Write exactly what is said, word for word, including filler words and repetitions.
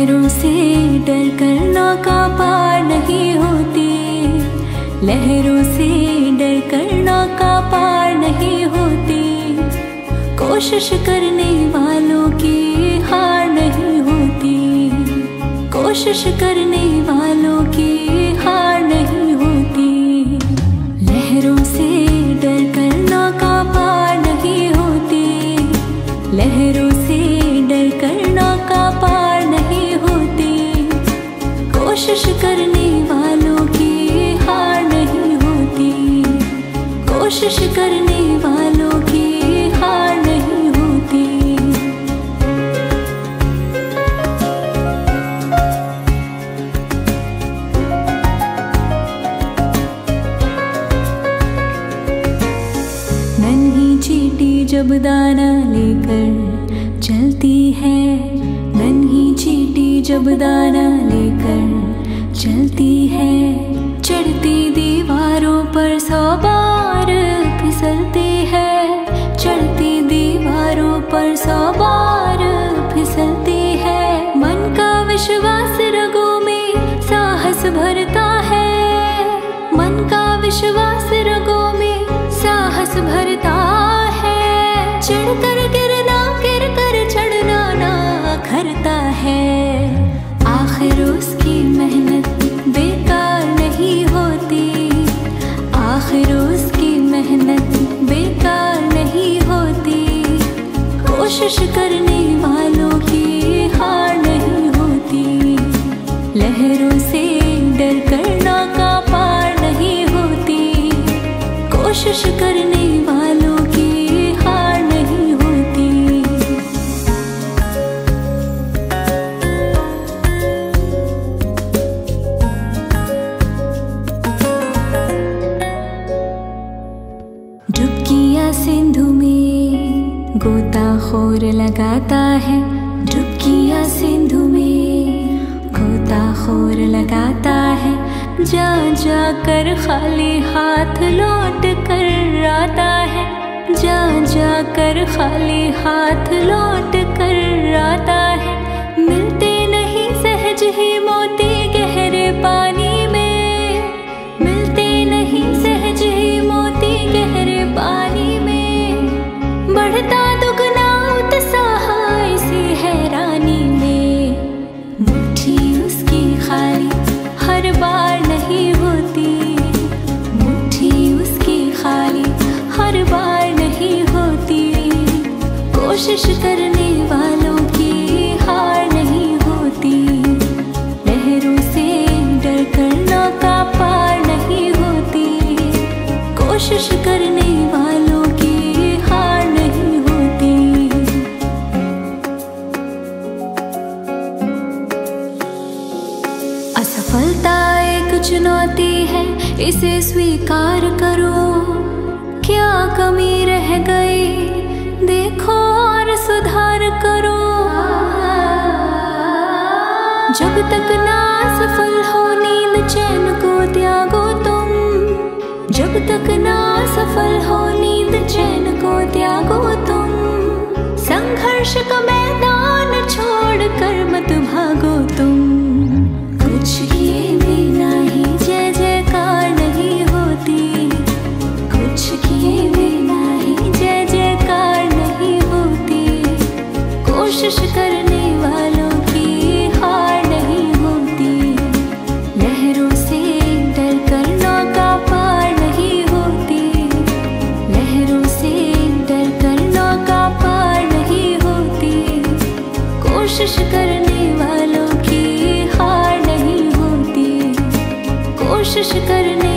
लहरों से डर कर नौका पार नहीं होती, लहरों से डर कर नौका पार नहीं होती। कोशिश करने वालों की हार नहीं होती, कोशिश करने वालों की हार नहीं होती। लहरों से डर कर नौका पार नहीं होती, लहरों कोशिश करने वालों की हार नहीं होती, कोशिश करने वालों की हार नहीं होती। नन्ही चींटी जब दाना लेकर चलती है, नन्ही चींटी जब दाना लेकर चलती है, चढ़ती दीवारों पर सौ बार फिसलती है, चढ़ती दीवारों पर सौ बार फिसलती है। मन का विश्वास रगों में साहस भरता है, मन का विश्वास रगों में साहस भरता है। चढ़कर गिरना, गिर कर चढ़ना ना खरता है। आखिर उसकी मेहनत बेकार नहीं होती, आखिर उसकी मेहनत बेकार नहीं होती। कोशिश करने वालों की हार नहीं होती, लहरों से डर कर नौका पार नहीं होती। कोशिश करने वालों की हार नहीं होती। डुबकियां सिंधु में गोताखोर लगाता है, डुबकियां सिंधु में गोताखोर लगाता है। जा जा कर खाली हाथ लौट कर आता है, जा जा कर खाली हाथ लौट कर आता है। मिलते नहीं सहज ही मोती गहरे पानी में, मिलते नहीं सहज ही मोती गहरे पानी में। बढ़ता दुगना उत्साह इसी हैरानी में। मुट्ठी उसकी खाली हर बार नहीं होती, मुट्ठी उसकी खाली हर बार नहीं होती। कोशिश करने वालों की हार नहीं होती, लहरों से डर कर नौका पार नहीं होती। कोशिश करने असफलता एक चुनौती है, इसे स्वीकार करो। क्या कमी रह गई देखो और सुधार करो। जब तक ना सफल हो नींद चैन को त्यागो तुम, जब तक ना सफल हो नींद चैन को त्यागो तुम। संघर्ष का मैदान छोड़ कर मत भागो तुम। कुछ किए बिना ही जय जयकार नहीं होती, कुछ किए बिना ही जय जयकार नहीं होती। कोशिश करने वालों की हार नहीं होती, लहरों से डर कर नौका पार नहीं होती, लहरों से डर कर नौका पार नहीं होती। कोशिश करने वालों कोशिश करने